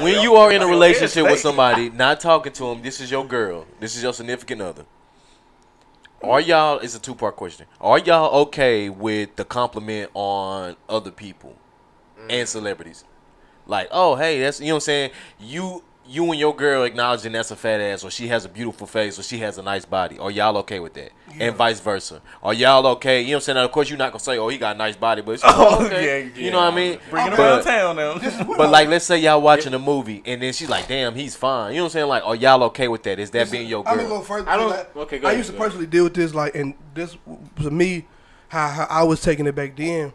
When you are in a relationship with somebody, not talking to them, this is your girl, this is your significant other. Are y'all, it's a two-part question. Are y'all okay with the compliment on other people and celebrities? Like, oh, hey, that's, you know what I'm saying? You and your girl acknowledging that's a fat ass, or she has a beautiful face, or she has a nice body. Are y'all okay with that? Yeah. And vice versa. Are y'all okay? You know what I'm saying? Now, of course, you're not going to say, oh, he got a nice body, but it's like, oh, okay. Yeah, yeah. You know what I mean? Bring it around town now. But, like, let's say y'all watching a movie, and then she's like, damn, he's fine. You know what I'm saying? Like, are y'all okay with that? Is that being your girl? I'm going to go further. I used to personally deal with this, like, and this, to me, how I was taking it back then,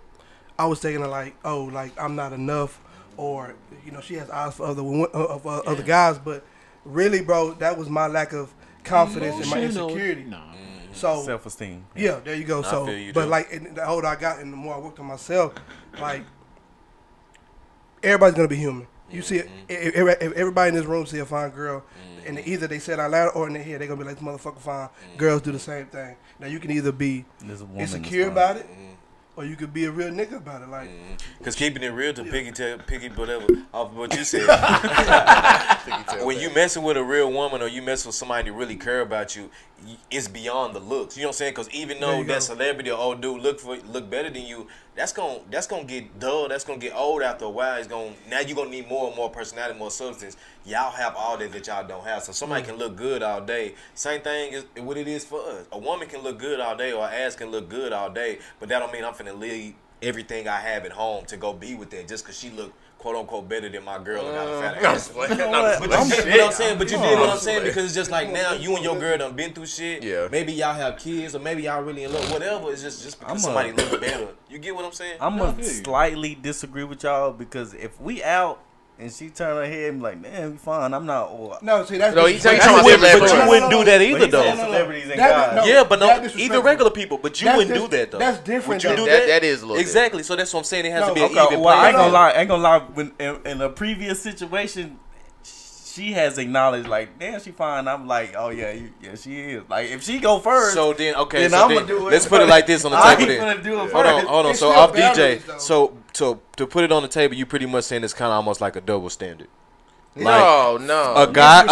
I was taking it like, oh, like, I'm not enough. Or, you know, she has eyes for other guys, but really, bro, that was my lack of confidence and my insecurity. So self-esteem. Yeah, there you go. So, you but do. Like and the older I got and the more I worked on myself, like everybody's gonna be human. You see, everybody in this room see a fine girl, and either they said out loud or in their head, they're gonna be like, this motherfucker fine. Girls do the same thing. Now you can either be insecure about it. Or you could be a real nigga about it, like. Because keeping it real to piggy whatever off of what you said. When you messing with a real woman or you messing with somebody who really care about you, it's beyond the looks. You know what I'm saying? Because even though that celebrity or old dude look better than you, that's gonna get dull. That's gonna get old after a while. It's gonna now you're gonna need more and more personality, more substance. Y'all have all that y'all don't have. So somebody can look good all day. Same thing is what it is for us. A woman can look good all day or an ass can look good all day, but that don't mean I'm finna leave everything I have at home to go be with that just because she look quote unquote better than my girl and got a fat ass. But you know what I'm saying? But you did what I'm saying because it's just like now you and your girl done been through shit. Yeah. Maybe y'all have kids or maybe y'all really in love. Whatever. It's just because somebody look better. You get what I'm saying? I'm gonna slightly disagree with y'all because if we out and she turn her head and be like, man, we fine. I'm not. Or, no, see, that's. No, he's talking about celebrities. But you wouldn't do that either, though. Celebrities and guys. No, yeah, but no, either regular people. But you wouldn't do that, though. That's different. Would you do that? That is a little different. So that's what I'm saying. It has to be an even play. Well, I ain't gonna lie. When in a previous situation, she has acknowledged, like, damn, she fine. I'm like, oh, yeah, she is. Like, if she go first. So then, okay. Then so I'm going to do it. Let's put it like this on the table then. I'm going to do it first. Hold on. So off DeeJay. So to put it on the table, you pretty much saying it's kind of almost like a double standard. Like, no. A guy,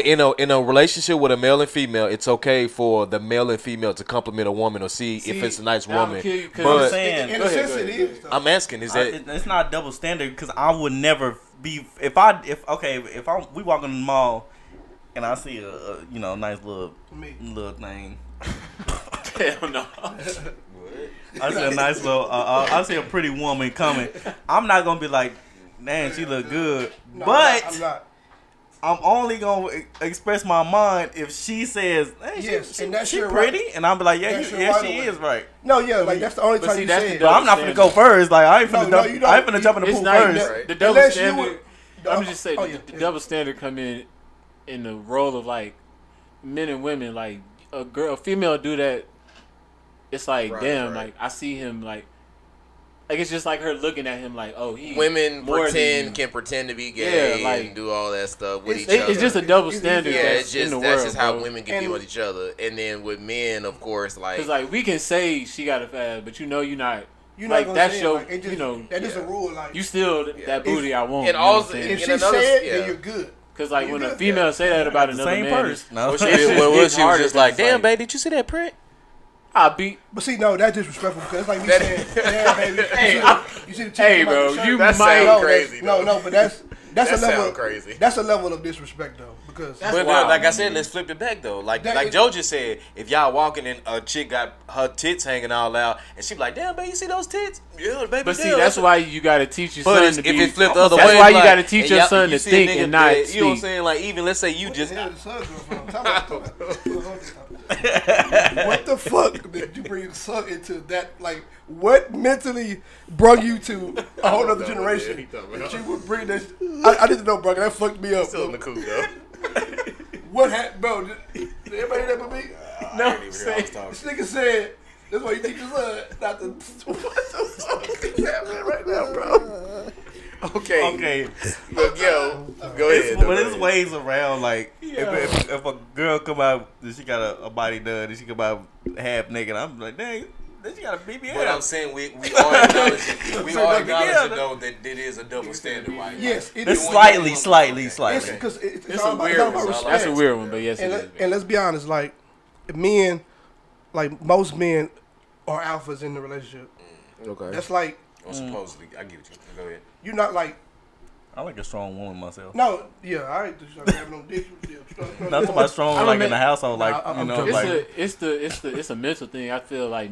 in a relationship with a male and female, it's okay for the male and female to compliment a woman or see if it's a nice woman. I'm asking, is that it's not double standard because I would never be if we walk in the mall and I see a you know nice little thing. Hell no. I see a nice little. I see a pretty woman coming. I'm not gonna be like, man, she look good. No, but I'm only gonna express my mind if she says, hey, she pretty, right. And I'm be like, yeah, she is right. No, yeah, like that's the only time you say it. But I'm not finna go first. Like I ain't finna jump in the pool first. The double standard. I'm just saying the double standard come in the role of like men and women. Like a female do that. It's like, damn, like, I see him, like, it's just like her looking at him like, oh, he. Women can pretend to be gay and do all that stuff with each other. It's just a double standard. Yeah, that's just how women can be with each other. And then with men, of course, like. Because, like, we can say she got a fat ass, but you know you're not. You're like, not that's your, like, you know. That is a rule. Like, you still that booty I want. And also, if she said, then you're good. Because, like, when a female say that about another man. She was just like, damn, babe, did you see that print? But see, no, that's disrespectful because it's like me saying, "Damn, baby, you see the chick." Hey, bro, you might crazy. No, but that's a level crazy. That's a level of disrespect though, because. But wild, like I said, let's flip it back though. Like Joe just said, if y'all walking and a chick got her tits hanging all out, and she be like, "Damn, baby, you see those tits?" Yeah, baby. But see, that's why you gotta teach your son to be. If it flipped the other way, that's why you gotta teach your son to think and not speak. You know what I'm saying? Like even let's say you just. What the fuck did you bring your son into that? Like, what mentally brought you to a whole other generation? That you would bring that. I didn't know, bro. That fucked me up. Still in the cool though. What happened, bro? Did everybody hear that but me? No, I didn't even hear. This nigga said, "That's why you teach your son not to." What the fuck is happening right now, bro? Okay. Look, yo, go ahead. But it's ways around, like, if a girl come out, she got a body done, and she come out half naked, I'm like, dang, Then you got a BBL. But I'm saying we are acknowledging, we are acknowledging though that it is a double standard, right? Yes, it is slightly. Because it's all a weird about respect. That's a weird one, but yes, it is. And let's be honest, like men, like most men, are alphas in the relationship. Okay, that's like. Or supposedly, I get you. Go ahead. You're not like. I like a strong woman myself. No, yeah, I ain't just having no dick. Not so much strong like in the household, like you know, like it's a mental thing. I feel like,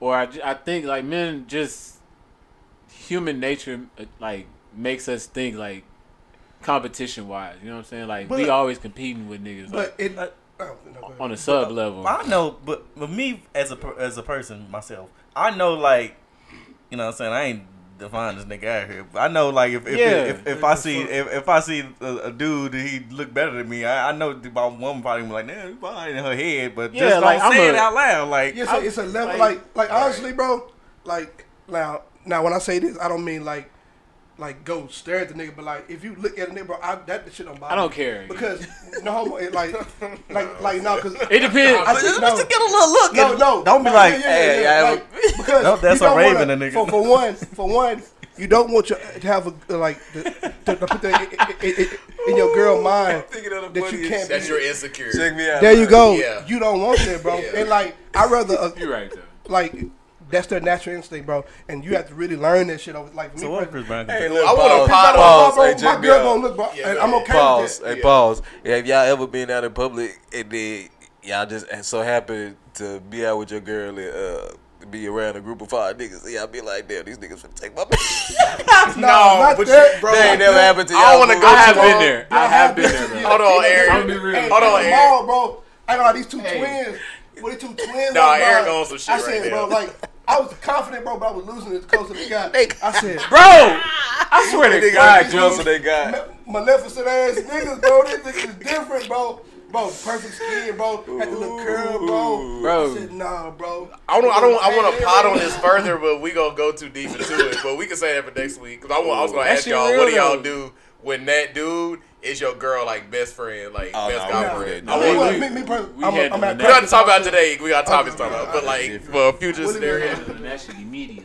or I think like men just human nature like makes us think like competition wise. You know what I'm saying? Like but, we always competing with niggas, but like, it on a sub level. I know, but me as a person myself, I know like you know what I'm saying. I ain't. Define this nigga out here. I know, like if I see a dude that he look better than me, I know my woman probably be like, nah, he's behind in her head, but yeah, just like, don't say it out loud. Like yeah, so it's a level, like honestly, bro. Like now when I say this, I don't mean like go stare at the nigga, but like if you look at a nigga, bro, that shit don't bother. I don't care because no, it, like no, because it depends. I just no, get a little look. No, don't be like, hey, because no, that's a raven, a nigga. For one, you don't want your, to have a like to put that in your girl mind that you can't. That's your insecurity. Check me out. There you go. Yeah. You don't want that, bro. Yeah. And like I rather you're right though. Like. That's their natural instinct, bro. And you have to really learn that shit. I was like, for so me, Chris Brown, hey, look, I want to pause. My girl gonna look, bro. Yeah, and I'm okay pause, with that. Hey, yeah. Pause. Yeah, if y'all ever been out in public and then y'all just so happen to be out with your girl and be around a group of 5 niggas, y'all be like, damn, these niggas finna take my bitch. No, but that, bro. That ain't never happened to y'all. I want to go. I have been there. I have been there. Hold on, Airrick. Hold on, Airrick, bro. I got these 2 twins. What are 2 twins? Nah, Airrick owns some shit right now. I said, bro, like. I was confident, bro, but I was losing it close to the guy. I said, bro, I swear to God, Johnson, they got maleficent ass niggas, bro. This nigga is different, bro. Bro, perfect skin, bro. Had the little curl, bro. I said, nah, bro. I want to pot on this further, but we gonna go too deep into it. But we can say that for next week because I was gonna ask y'all, what do y'all do when that dude? Is your girl like best friend, like best girlfriend? We gotta talk about today. We got topics talking about, but like for a future scenario, that should be media.